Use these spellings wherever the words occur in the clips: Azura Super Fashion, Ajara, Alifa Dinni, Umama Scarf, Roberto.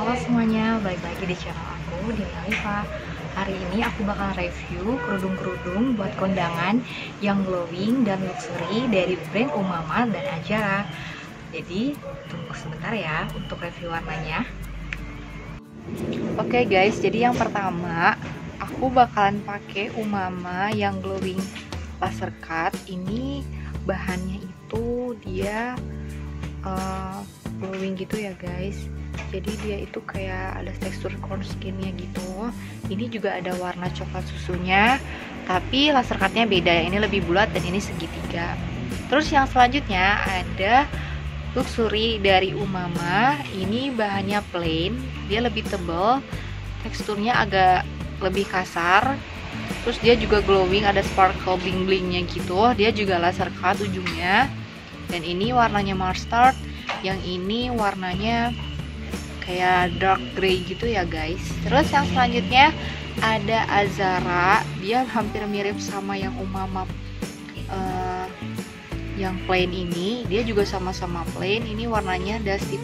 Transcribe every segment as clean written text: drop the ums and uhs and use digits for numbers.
Halo semuanya, balik lagi di channel aku, di Alifa. Hari ini aku bakal review kerudung-kerudung buat kondangan yang glowing dan luxury dari brand Umama dan Ajara. Jadi tunggu sebentar ya untuk review warnanya. Oke guys, jadi yang pertama aku bakalan pakai Umama yang glowing laser cut. Ini bahannya itu dia glowing gitu ya guys. Jadi dia itu kayak ada tekstur corn skinnya gitu. Ini juga ada warna coklat susunya, tapi laser cutnya beda. Ini lebih bulat dan ini segitiga. Terus yang selanjutnya ada luxury dari Umama. Ini bahannya plain, dia lebih tebal, teksturnya agak lebih kasar. Terus dia juga glowing, ada sparkle bling-blingnya gitu. Dia juga laser cut ujungnya. Dan ini warnanya mustard, yang ini warnanya kayak dark grey gitu ya guys. Terus yang selanjutnya ada Azara, dia hampir mirip sama yang Umama yang plain ini. Dia juga sama-sama plain, ini warnanya dusty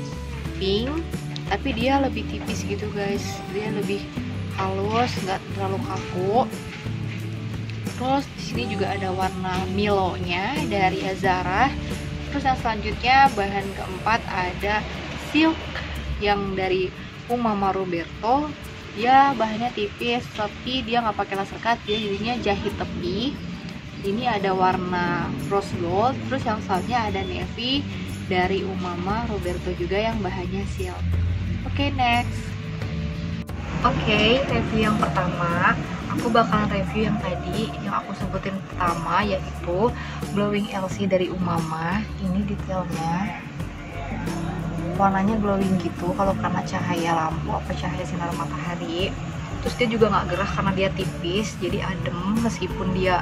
pink, tapi dia lebih tipis gitu guys, dia lebih halus, nggak terlalu kaku. Terus di sini juga ada warna milonya dari Azara. Terus yang selanjutnya bahan keempat ada silk yang dari Umama Roberto. Dia bahannya tipis, tapi dia nggak pakai laser cut, dia jadinya jahit tepi. Ini ada warna rose gold. Terus yang selanjutnya ada navy dari Umama Roberto juga yang bahannya silk. Oke, next. Oke, review yang pertama aku bakalan review yang tadi yang aku sebutin pertama, yaitu glowing LC dari Umama. Ini detailnya, warnanya glowing gitu kalau karena cahaya lampu apa cahaya sinar matahari. Terus dia juga nggak gerah karena dia tipis, jadi adem. Meskipun dia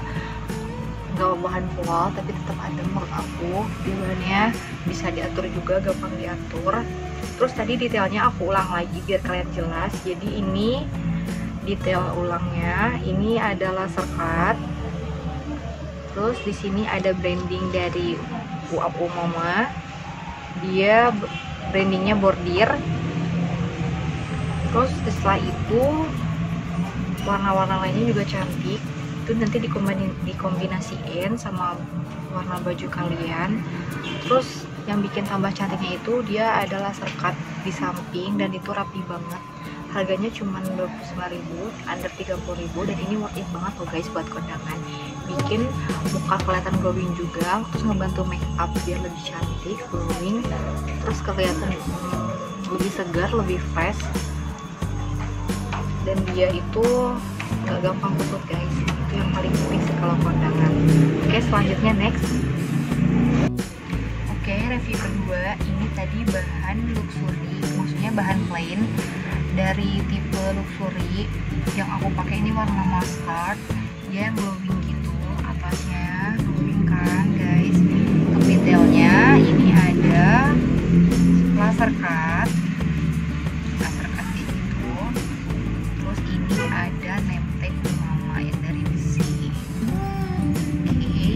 nggak bahan wall tapi tetap adem menurut aku. Bahannya bisa diatur juga, gampang diatur. Terus tadi detailnya aku ulang lagi biar kalian jelas. Jadi ini detail ulangnya, ini adalah serkat. Terus di sini ada branding dari Umama. Dia brandingnya bordir. Terus setelah itu warna-warna lainnya juga cantik. Itu nanti dikombinasiin sama warna baju kalian. Terus yang bikin tambah cantiknya itu dia adalah serkat di samping, dan itu rapi banget. Harganya cuma 29.000, under 30.000, dan ini worth it banget loh guys buat kondangan. Bikin muka kelihatan glowing juga, terus ngebantu make up biar lebih cantik, glowing, terus kelihatan lebih segar, lebih fresh. Dan dia itu gak gampang kusut guys, itu yang paling penting kalau kondangan. Oke, selanjutnya next. Oke, review kedua. Ini tadi bahan luxury, maksudnya bahan plain dari tipe luxury. Yang aku pakai ini warna mustard, dia yang glowing gitu, atasnya glowing kan guys. Untuk detailnya ini ada laser cut, laser cut gitu. Terus ini ada name tag Umama yang dari DC. Oke,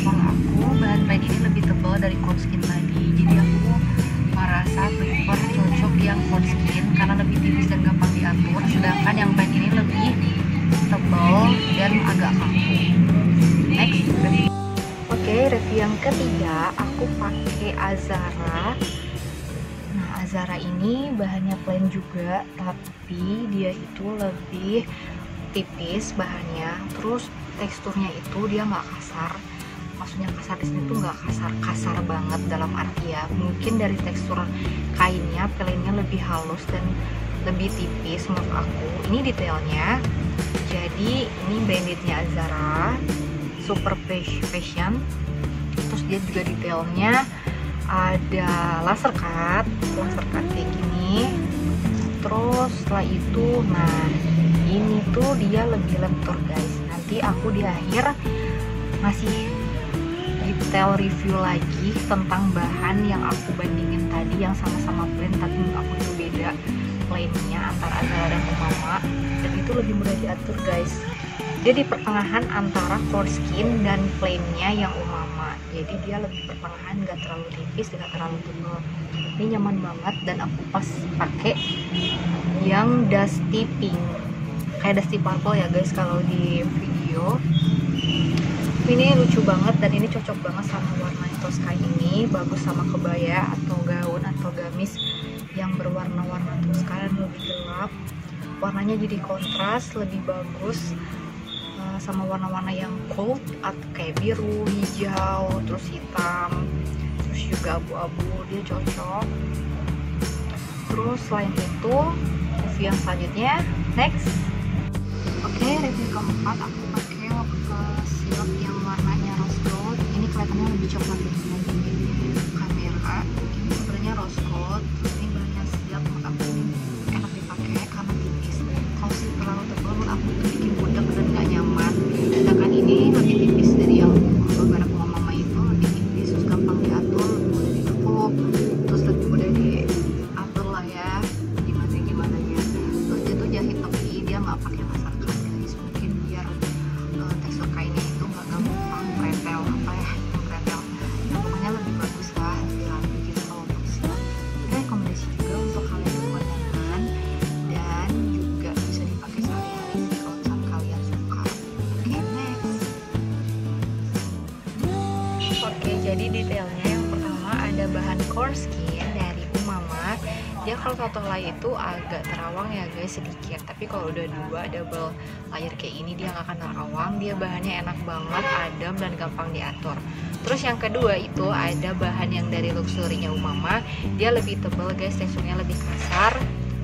kalau aku bahan plain ini lebih tebal dari corn skin tadi, jadi aku merasa prefer cocok yang corn skin karena lebih tipis dan gampang diatur. Sedangkan yang plain ini lebih tebal dan agak kaku. Next. Oke, review yang ketiga aku pakai Azara. Nah, Azara ini bahannya plain juga, tapi dia itu lebih tipis bahannya. Terus teksturnya itu dia nggak kasar. Maksudnya kasar di sini tuh nggak kasar-kasar banget, dalam arti ya mungkin dari tekstur kainnya, plainnya lebih halus dan lebih tipis menurut aku. Ini detailnya. Jadi ini brandednya Azura Super Fashion. Terus dia juga detailnya ada laser cut kayak gini. Terus setelah itu, nah ini tuh dia lebih lentur guys. Nanti aku di akhir ngasih detail review lagi tentang bahan yang aku bandingin tadi, yang sama-sama brand tapi menurut aku itu beda lainnya antara Azura dan Umama, dan itu lebih mudah diatur guys. Dia di pertengahan antara corn skin dan plainnya yang Umama. jadi dia lebih pertengahan, nggak terlalu tipis, nggak terlalu tebal. Ini nyaman banget dan aku pas pakai yang dusty pink, kayak dusty purple ya guys kalau di video. Ini lucu banget dan ini cocok banget sama warna toska ini, bagus sama kebaya atau gaun atau gamis yang berwarna-warna toska dan lebih gelap. Warnanya jadi kontras, lebih bagus sama warna-warna yang cold atau kayak biru, hijau, terus hitam, terus juga abu-abu, dia cocok. Terus selain itu, review yang selanjutnya, next. Oke, review keempat aku pakai silk yang warnanya rose gold. Ini kelihatannya lebih coklat lagi di kamera. Ini sebenarnya rose gold, terus ini bahannya silk, menurut aku ini enak dipakai karena tipis. Kalau silk terlalu tebal menurut aku itu bikin budak dan nggak nyaman. Sedangkan ini lebih tipis dari yang barang mama itu, lebih tipis, terus gampang diatur, mudah ditutup, terus lebih mudah diatur lah ya, gimana ya. Terus dia tuh jahit tepi, dia nggak pakai laser cut guys, mungkin biar tekstur kainnya itu nggak gampang pretel apa ya, pretel. Nah, pokoknya lebih bagus lah bikin kalau untuk silk. Ini rekomendasi juga untuk kalian yang buat nyaman dan juga bisa dipakai sehari-hari kalau misal kalian suka. Oke, next. Oke, jadi detailnya yang pertama ada bahan core skin dari Umama. Dia kalau satu layer itu agak terawang ya guys sedikit, tapi kalau udah dua double layer kayak ini dia nggak akan terawang, dia bahannya enak banget, adem dan gampang diatur. Terus yang kedua itu ada bahan yang dari luxury-nya Umama, dia lebih tebal guys, teksturnya lebih kasar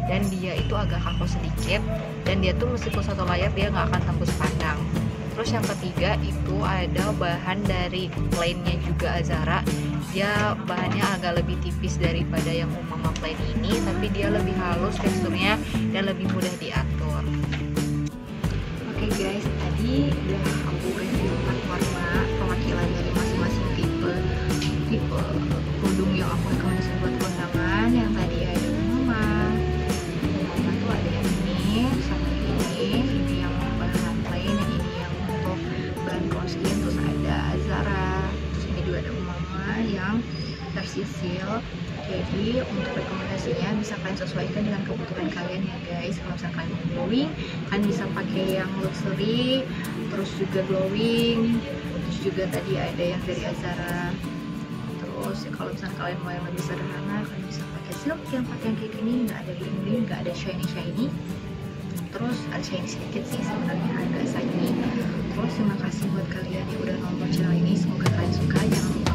dan dia itu agak kaku sedikit dan dia tuh meskipun satu layer dia nggak akan tembus pandang. Terus yang ketiga itu ada bahan dari plainnya juga Azara. Dia bahannya agak lebih tipis daripada yang Umama plain ini, tapi dia lebih halus teksturnya dan lebih mudah diatur. Oke guys, tadi udah aku review warna perwakilan dari masing-masing tipe kerudung yang aku rekomendasikan buat kondangan. Yang tadi ada Umama tuh ada yang ini sama ini yang bahan plain, yang ini yang untuk bahan cosplay, terus ada Azara, terus ini juga ada Umama yang versi silk. Jadi untuk rekomendasinya bisa kalian sesuaikan dengan kebutuhan kalian ya guys. Kalau misalnya kalian mau glowing, kalian bisa pakai yang luxury, terus juga glowing, terus juga tadi ada yang dari Azara. Terus kalau misalnya kalian mau yang lebih sederhana, kalian bisa pakai silk yang pakai yang kayak gini, nggak ada bling-bling, nggak ada shiny-shiny. Terus ada shiny sedikit sih sebenarnya, ada shiny. Terus terima kasih buat kalian yang udah nonton channel ini, semoga kalian suka. Jangan lupa